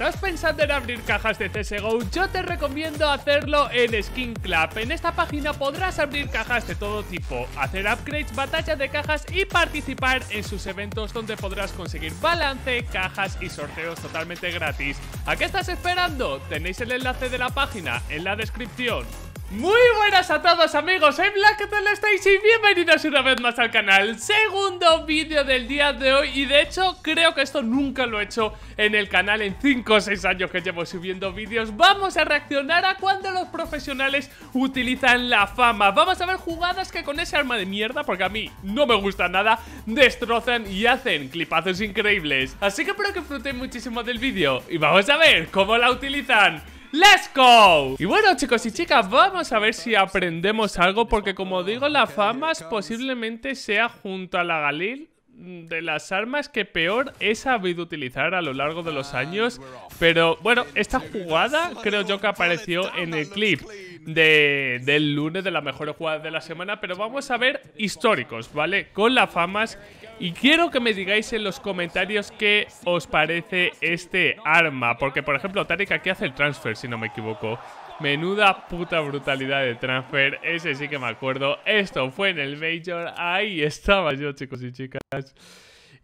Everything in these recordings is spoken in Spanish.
estás pensando en abrir cajas de CSGO, yo te recomiendo hacerlo en SkinClub. En esta página podrás abrir cajas de todo tipo, hacer upgrades, batallas de cajas y participar en sus eventos donde podrás conseguir balance, cajas y sorteos totalmente gratis. ¿A qué estás esperando? Tenéis el enlace de la página en la descripción. Muy buenas a todos amigos, soy Black, ¿qué tal estáis? Y bienvenidos una vez más al canal. Segundo vídeo del día de hoy. Y de hecho creo que esto nunca lo he hecho en el canal en 5 o 6 años que llevo subiendo vídeos. Vamos a reaccionar a cuando los profesionales utilizan la fama. Vamos a ver jugadas que con ese arma de mierda, porque a mí no me gusta nada, destrozan y hacen clipazos increíbles. Así que espero que disfrutéis muchísimo del vídeo y vamos a ver cómo la utilizan. ¡Let's go! Y bueno, chicos y chicas, vamos a ver si aprendemos algo, porque como digo, la FAMAS posiblemente sea, junto a la Galil, de las armas que peor he sabido utilizar a lo largo de los años. Pero bueno, esta jugada creo yo que apareció en el clip del lunes de las mejores jugadas de la semana. Pero vamos a ver históricos, ¿vale? Con la FAMAS. Y quiero que me digáis en los comentarios qué os parece este arma, porque por ejemplo Tarik aquí hace el transfer, si no me equivoco. Menuda puta brutalidad de transfer, ese sí que me acuerdo. Esto fue en el Major, ahí estaba yo, chicos y chicas.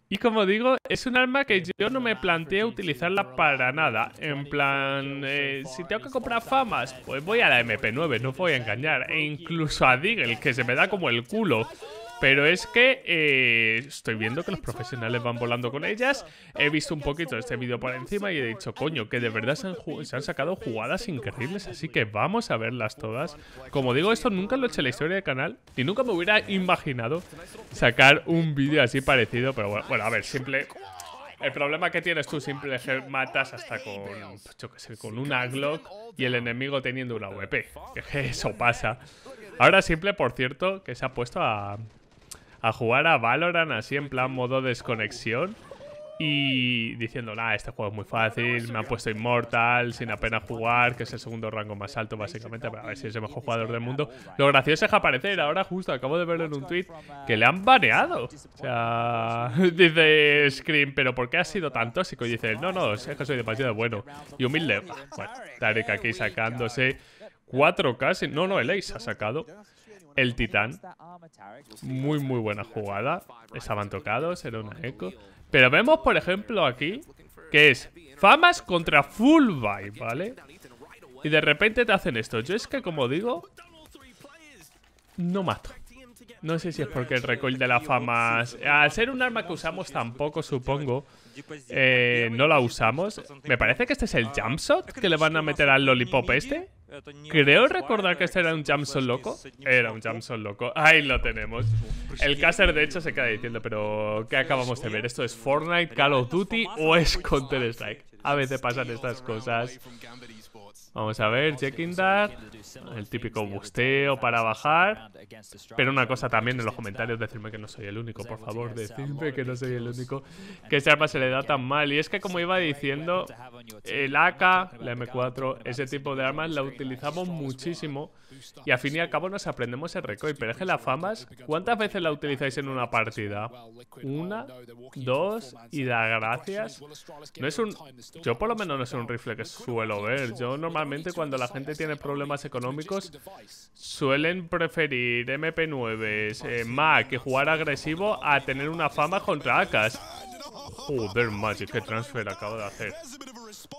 Y como digo, es un arma que yo no me planteo utilizarla para nada. En plan, si tengo que comprar famas, pues voy a la MP9, no os voy a engañar. E incluso a Deagle, que se me da como el culo. Pero es que estoy viendo que los profesionales van volando con ellas. He visto un poquito este vídeo por encima y he dicho, coño, que de verdad se han sacado jugadas increíbles. Así que vamos a verlas todas. Como digo, esto nunca lo he hecho en la historia del canal y nunca me hubiera imaginado sacar un vídeo así parecido. Pero bueno, a ver, simple... El problema que tienes tú, simple, matas hasta con, pues yo qué sé, con una Glock y el enemigo teniendo una AWP. Eso pasa. Ahora simple, por cierto, que se ha puesto a jugar a Valorant así en plan modo desconexión y diciendo, nada, este juego es muy fácil, me han puesto inmortal sin apenas jugar, que es el segundo rango más alto básicamente, para ver si es el mejor jugador del mundo. Lo gracioso es que aparecer ahora, justo acabo de verlo en un tweet, que le han baneado. O sea, dice Scream, pero ¿por qué has sido tan tóxico? Y dice, no, es que soy demasiado bueno y humilde. Bueno, Tariq aquí sacándose 4K, no, el Ace ha sacado el titán. Muy, muy buena jugada. Estaban tocados, era una eco. Pero vemos, por ejemplo, aquí que es famas contra full buy, ¿vale? Y de repente te hacen esto. Yo es que, como digo, no mato. No sé si es porque el recoil de la famas, al ser un arma que usamos tampoco, supongo, no la usamos. Me parece que este es el jumpshot que le van a meter al lollipop este. Creo recordar que este era un jumpshot loco. Era un jumpshot loco. Ahí lo tenemos. El caster de hecho se queda diciendo, pero ¿qué acabamos de ver? ¿Esto es Fortnite, Call of Duty o es Counter-Strike? A veces pasan estas cosas. Vamos a ver, checking that. El típico busteo para bajar. Pero una cosa también en los comentarios, decirme que no soy el único, por favor, decidme que no soy el único, que ese arma se le da tan mal. Y es que como iba diciendo, el AK, la M4, ese tipo de armas la utilizamos muchísimo y al fin y al cabo nos aprendemos el recoil. Pero es que la FAMAS, ¿cuántas veces la utilizáis en una partida? Una, dos y da gracias. No es un... Yo por lo menos no es un rifle que suelo ver. Yo normalmente cuando la gente tiene problemas económicos suelen preferir MP9s, MAC y jugar agresivo a tener una fama contra AKs. Joder, Magic, qué transfer acabo de hacer.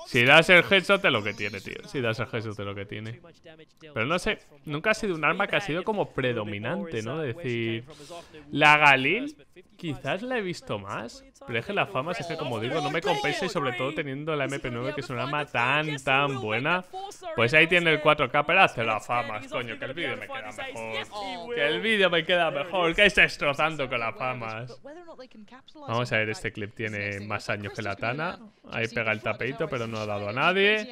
Si das el headshot es lo que tiene, tío. Si das el headshot es lo que tiene. Pero no sé, nunca ha sido un arma que ha sido como predominante, ¿no? Es decir, la Galil quizás la he visto más, pero es que la fama es que, como digo, no me compensa, y sobre todo teniendo la MP9, que es un arma tan buena. Pues ahí tiene el 4K, pero hace la fama, coño, que el vídeo me queda mejor. Que está destrozando con la fama. Vamos a ver, este clip tiene más años que la Tana. Ahí pega el tapeito, pero no ha dado a nadie.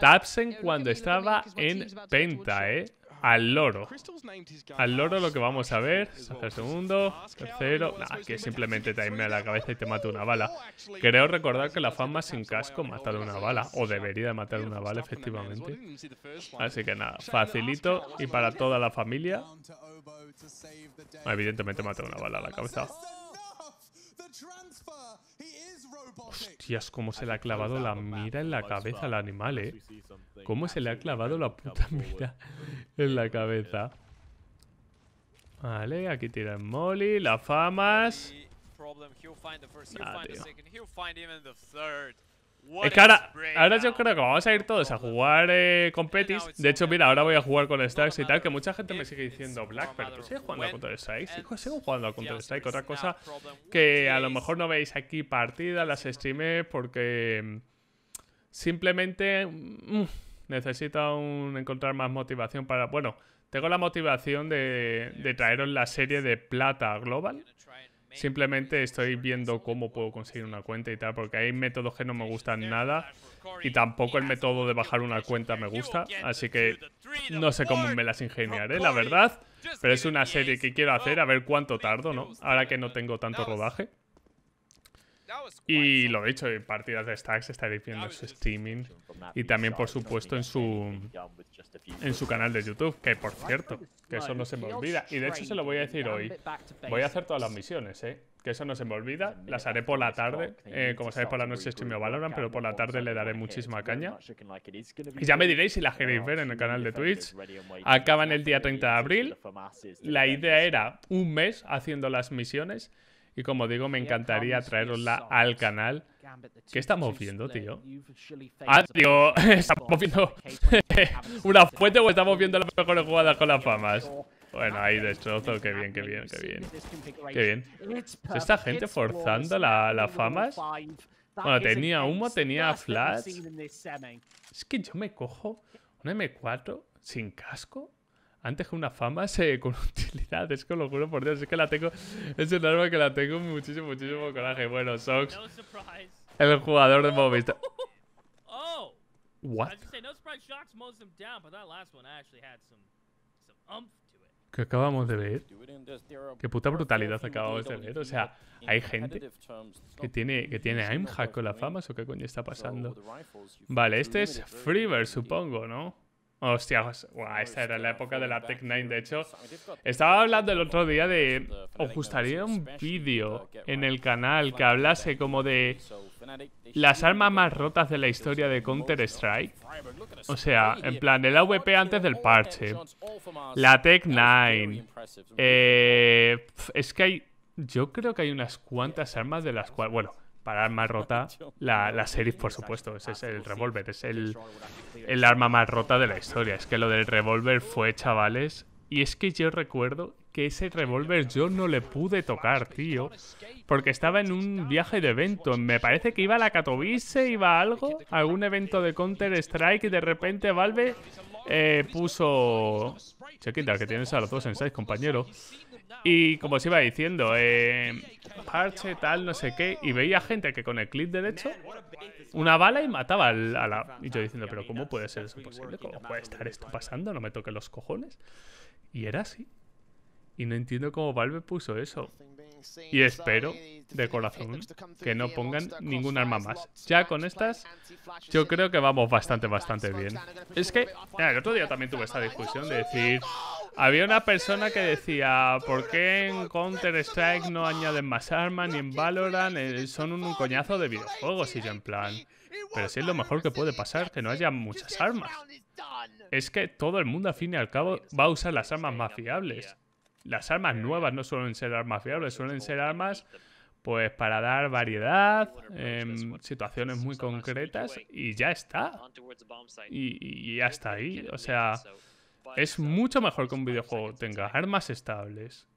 Tapsen cuando estaba en penta, al loro lo que vamos a ver. Hacer segundo, tercero. Que simplemente te aimea la cabeza y te mata una bala. Creo recordar que la fama sin casco mata de una bala, o debería de matar una bala, efectivamente. Así que nada, facilito y para toda la familia. Evidentemente mata una bala a la cabeza. Hostias, cómo se le ha clavado la mira en la cabeza al animal, eh. Cómo se le ha clavado la puta mira en la cabeza. Vale, aquí tira el Molly, la FAMAS. Nah, tío. Es que ahora yo creo que vamos a ir todos a jugar con Petis. De hecho, mira, ahora voy a jugar con Starks y tal, que mucha gente me sigue diciendo Black, pero ¿tú sigues jugando a Counter-Strike? Hijo, sigo jugando a Counter-Strike. Otra cosa que a lo mejor no veis aquí partidas, las streamé porque simplemente necesito encontrar más motivación para... Bueno, tengo la motivación de traeros la serie de plata global. Simplemente estoy viendo cómo puedo conseguir una cuenta y tal, porque hay métodos que no me gustan nada y tampoco el método de bajar una cuenta me gusta, así que no sé cómo me las ingeniaré, la verdad, pero es una serie que quiero hacer, a ver cuánto tardo, ¿no? Ahora que no tengo tanto rodaje. Y lo dicho, en partidas de Stacks estaréis viendo su streaming y también, por supuesto, en su canal de YouTube, que por cierto, que eso no se me olvida. Y de hecho se lo voy a decir hoy. Voy a hacer todas las misiones, ¿eh? Que eso no se me olvida. Las haré por la tarde. Como sabéis, por la noche streameo Valorant, pero por la tarde le daré muchísima caña. Y ya me diréis si las queréis ver en el canal de Twitch. Acaban el día 30 de abril. La idea era un mes haciendo las misiones. Y como digo, me encantaría traerosla al canal. ¿Qué estamos viendo, tío? Ah, tío, ¿estamos viendo una fuente o estamos viendo las mejores jugadas con las FAMAS? Bueno, ahí destrozo, qué bien, qué bien, qué bien. Qué bien. ¿Esta gente forzando la FAMAS? Bueno, tenía humo, tenía flash. Es que yo me cojo una M4 sin casco. Antes que una FAMAS con utilidad, es que lo juro por Dios, es que la tengo, es un arma que la tengo muchísimo, muchísimo coraje. Bueno, Sox, el jugador de Movistar. What? ¿Qué acabamos de ver? Qué puta brutalidad acabamos de ver. O sea, hay gente que tiene aimhack con la FAMAS, ¿o qué coño está pasando? Vale, este es Freever, supongo, ¿no? Hostia, wow, esta era la época de la Tech 9, de hecho. Estaba hablando el otro día de... Os gustaría un vídeo en el canal que hablase como de... Las armas más rotas de la historia de Counter-Strike. O sea, en plan, el AWP antes del parche. La Tech 9. Es que hay... Yo creo que hay unas cuantas armas de las cuales... Bueno... Para arma rota, la Sheriff, por supuesto. Ese es el revólver, es el arma más rota de la historia. Es que lo del revólver fue, chavales. Y es que yo recuerdo que ese revólver yo no le pude tocar, tío. Porque estaba en un viaje de evento. Me parece que iba a la Katowice, iba a algo, a algún evento de Counter-Strike. Y de repente Valve puso... Chequita, que tienes a los dos en 6, compañero. Y como os iba diciendo, parche, tal, no sé qué. Y veía gente que con el clic derecho, una bala y mataba a la... Y yo diciendo, pero ¿cómo puede ser eso posible? ¿Cómo puede estar esto pasando? No me toque los cojones. Y era así. Y no entiendo cómo Valve puso eso. Y espero, de corazón, que no pongan ningún arma más. Ya con estas, yo creo que vamos bastante, bastante bien. Es que, el otro día también tuve esta discusión de decir... Había una persona que decía, ¿por qué en Counter-Strike no añaden más armas ni en Valorant? Son un coñazo de videojuegos y yo en plan... Pero si es lo mejor que puede pasar, que no haya muchas armas. Es que todo el mundo, al fin y al cabo, va a usar las armas más fiables. Las armas nuevas no suelen ser armas fiables, suelen ser armas pues para dar variedad, situaciones muy concretas y ya está. Y ya está ahí, o sea... Es mucho mejor que un videojuego tenga armas estables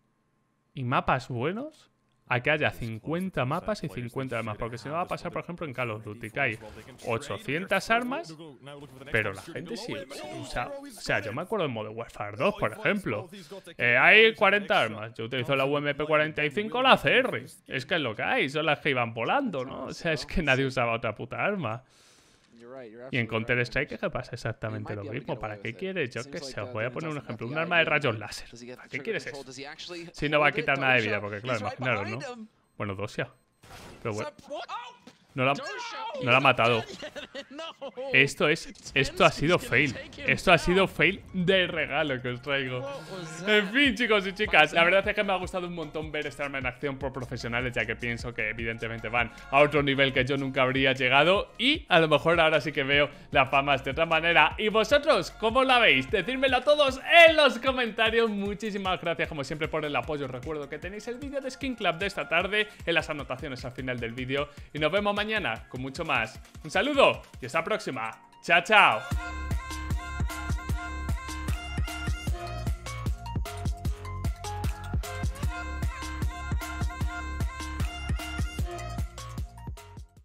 y mapas buenos a que haya 50 mapas y 50 armas. Porque si no va a pasar, por ejemplo, en Call of Duty, que hay 800 armas, pero la gente sí usa... O sea, yo me acuerdo en Modern Warfare 2, por ejemplo. Hay 40 armas. Yo utilizo la UMP45 o la CR. Es que es lo que hay. Son las que iban volando, ¿no? O sea, es que nadie usaba otra puta arma. Y en Counter-Strike, ¿qué pasa? Exactamente lo mismo. ¿Para qué quieres? Yo qué sé, os voy a poner un ejemplo. Un arma de rayos láser. ¿Para qué quieres eso? Si no va a quitar nada de vida, porque claro, imaginaros, ¿no? Bueno, dos ya. Pero bueno. No la ha matado. Esto ha sido fail. Esto ha sido fail de regalo que os traigo. En fin, chicos y chicas, la verdad es que me ha gustado un montón ver esta arma en acción por profesionales, ya que pienso que evidentemente van a otro nivel que yo nunca habría llegado. Y a lo mejor ahora sí que veo la FAMAS de otra manera. ¿Y vosotros cómo la veis? Decídmelo a todos en los comentarios. Muchísimas gracias como siempre por el apoyo. Os recuerdo que tenéis el vídeo de SkinClub de esta tarde en las anotaciones al final del vídeo. Y nos vemos mañana con mucho más. Un saludo y hasta la próxima. Chao, chao.